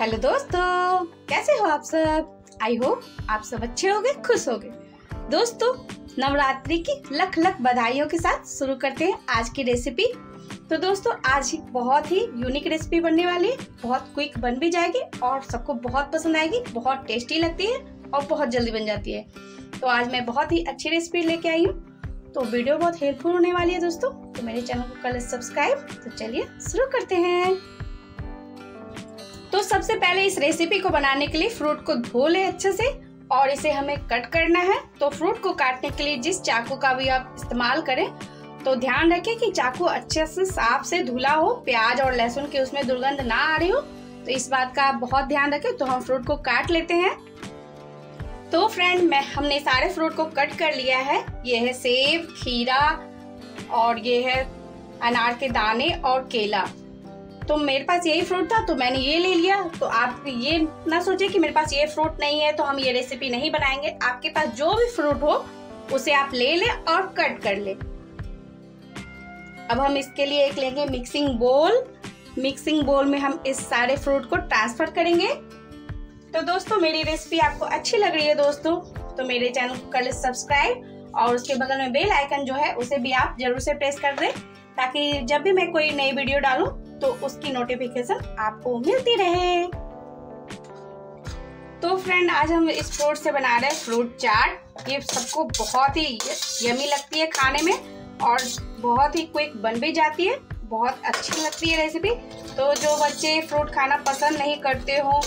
Hello दोस्तों, कैसे हो आप सब। आई होप आप सब अच्छे होगे, खुश होगे। दोस्तों, नवरात्रि की लख लख बधाइयों के साथ शुरू करते हैं आज की रेसिपी। तो दोस्तों, आज बहुत ही यूनिक रेसिपी बनने वाली है, बहुत क्विक बन भी जाएगी और सबको बहुत पसंद आएगी। बहुत टेस्टी लगती है और बहुत जल्दी बन जाती है। तो आज मैं बहुत ही अच्छी रेसिपी लेके आई हूँ, तो वीडियो बहुत हेल्पफुल होने वाली है दोस्तों। तो मेरे चैनल को कर लें सब्सक्राइब। तो चलिए शुरू करते हैं। तो सबसे पहले इस रेसिपी को बनाने के लिए फ्रूट को धो ले अच्छे से और इसे हमें कट करना है। तो फ्रूट को काटने के लिए जिस चाकू का भी आप इस्तेमाल करें तो ध्यान रखें कि चाकू अच्छे से साफ से धुला हो, प्याज और लहसुन के उसमें दुर्गंध ना आ रही हो, तो इस बात का आप बहुत ध्यान रखें। तो हम फ्रूट को काट लेते हैं। तो फ्रेंड, हमने सारे फ्रूट को कट कर लिया है। ये है सेब, खीरा और ये है अनार के दाने और केला। तो मेरे पास यही फ्रूट था तो मैंने ये ले लिया। तो आप ये ना सोचिए कि मेरे पास ये फ्रूट नहीं है तो हम ये रेसिपी नहीं बनाएंगे। आपके पास जो भी फ्रूट हो उसे आप ले लें और कट कर लें। अब हम इसके लिए एक लेंगे मिक्सिंग बोल। मिक्सिंग बोल में हम इस सारे फ्रूट को ट्रांसफर करेंगे। तो दोस्तों, मेरी रेसिपी आपको अच्छी लग रही है दोस्तों तो मेरे चैनल को कर लें सब्सक्राइब और उसके बगल में बेल आइकन जो है उसे भी आप जरूर से प्रेस कर दें, ताकि जब भी मैं कोई नई वीडियो डालूं तो उसकी नोटिफिकेशन आपको मिलती रहे। तो फ्रेंड, आज हम इस फ्रूट से बना रहे हैं फ्रूट चाट। ये सबको बहुत ही यमी लगती है खाने में और बहुत ही क्विक बन भी जाती है, बहुत अच्छी लगती है रेसिपी। तो जो बच्चे फ्रूट खाना पसंद नहीं करते हो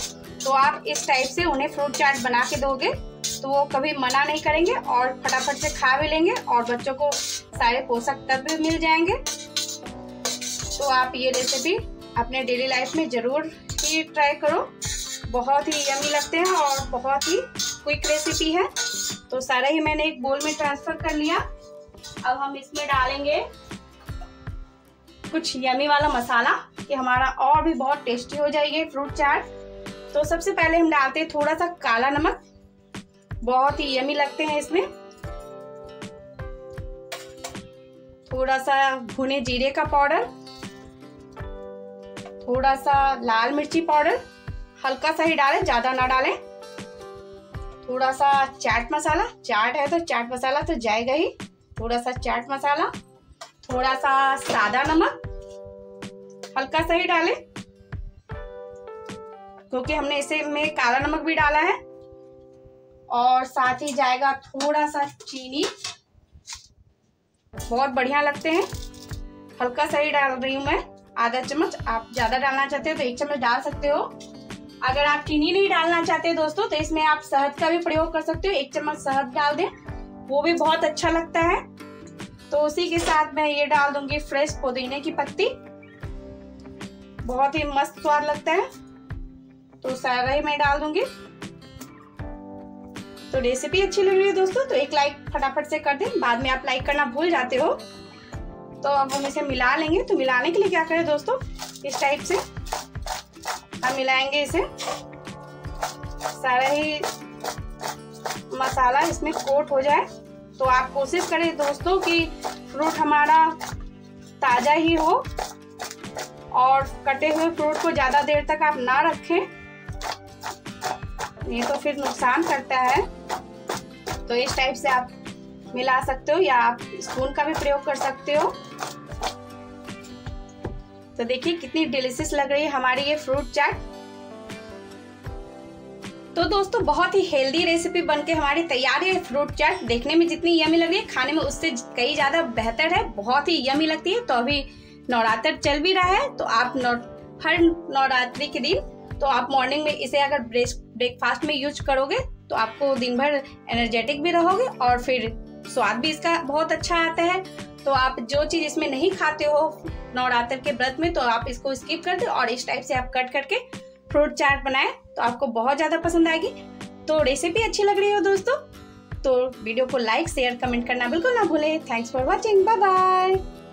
तो आप इस टाइप से उन्हें फ्रूट चाट बना के दोगे तो वो कभी मना नहीं करेंगे और फटाफट से खा भी लेंगे और बच्चों को सारे पोषक तत्व मिल जाएंगे। तो आप ये रेसिपी अपने डेली लाइफ में ज़रूर ही ट्राई करो, बहुत ही यमी लगते हैं और बहुत ही क्विक रेसिपी है। तो सारा ही मैंने एक बोल में ट्रांसफ़र कर लिया। अब हम इसमें डालेंगे कुछ यमी वाला मसाला कि हमारा और भी बहुत टेस्टी हो जाएगी फ्रूट चाट। तो सबसे पहले हम डालते हैं थोड़ा सा काला नमक, बहुत ही यमी लगते हैं इसमें। थोड़ा सा भुने जीरे का पाउडर, थोड़ा सा लाल मिर्ची पाउडर, हल्का सा ही डालें, ज़्यादा ना डालें। थोड़ा सा चाट मसाला, चाट है तो चाट मसाला तो जाएगा ही। थोड़ा सा चाट मसाला, थोड़ा सा सादा नमक हल्का सा ही डालें क्योंकि हमने इसे में काला नमक भी डाला है। और साथ ही जाएगा थोड़ा सा चीनी, बहुत बढ़िया लगते हैं। हल्का सा ही डाल रही हूँ मैं, आधा चम्मच। आप ज़्यादा डालना चाहते हो तो 1 चम्मच डाल सकते हो। अगर आप चीनी नहीं डालना चाहते दोस्तों तो इसमें आप शहद का भी प्रयोग कर सकते हो, 1 चम्मच शहद डाल दें, वो भी बहुत अच्छा लगता है। तो उसी के साथ मैं ये डाल दूंगी फ्रेश पुदीने की पत्ती, बहुत ही मस्त स्वाद लगता है। तो सारा ही मैं डाल दूंगी। तो रेसिपी अच्छी लग रही है दोस्तों तो एक लाइक फटाफट से कर दें, बाद में आप लाइक करना भूल जाते हो। तो अब हम इसे मिला लेंगे। तो मिलाने के लिए क्या करें दोस्तों, इस टाइप से हम मिलाएंगे इसे, सारा ही मसाला इसमें कोट हो जाए। तो आप कोशिश करें दोस्तों कि फ्रूट हमारा ताज़ा ही हो और कटे हुए फ्रूट को ज़्यादा देर तक आप ना रखें, ये तो फिर नुकसान करता है। तो इस टाइप से आप मिला सकते हो या आप स्पून का भी प्रयोग कर सकते हो। तो देखिए कितनी डिलीशियस लग रही है हमारी ये फ्रूट चाट। तो दोस्तों, बहुत ही हेल्दी रेसिपी बनके हमारी तैयार है फ्रूट चाट। देखने में जितनी यमी लग रही है खाने में उससे कई ज़्यादा बेहतर है, बहुत ही यमी लगती है। तो अभी नवरात्र चल भी रहा है तो आप हर नवरात्रि के दिन तो आप मॉर्निंग में इसे अगर ब्रेकफास्ट में यूज करोगे तो आपको दिन भर एनर्जेटिक भी रहोगे और फिर स्वाद भी इसका बहुत अच्छा आता है। तो आप जो चीज़ इसमें नहीं खाते हो नवरात्र के व्रत में तो आप इसको स्किप कर दो और इस टाइप से आप कट करके फ्रूट चाट बनाएं तो आपको बहुत ज़्यादा पसंद आएगी। तो रेसिपी अच्छी लग रही हो दोस्तों तो वीडियो को लाइक, शेयर, कमेंट करना बिल्कुल ना भूलें। Thanks for watching, bye bye.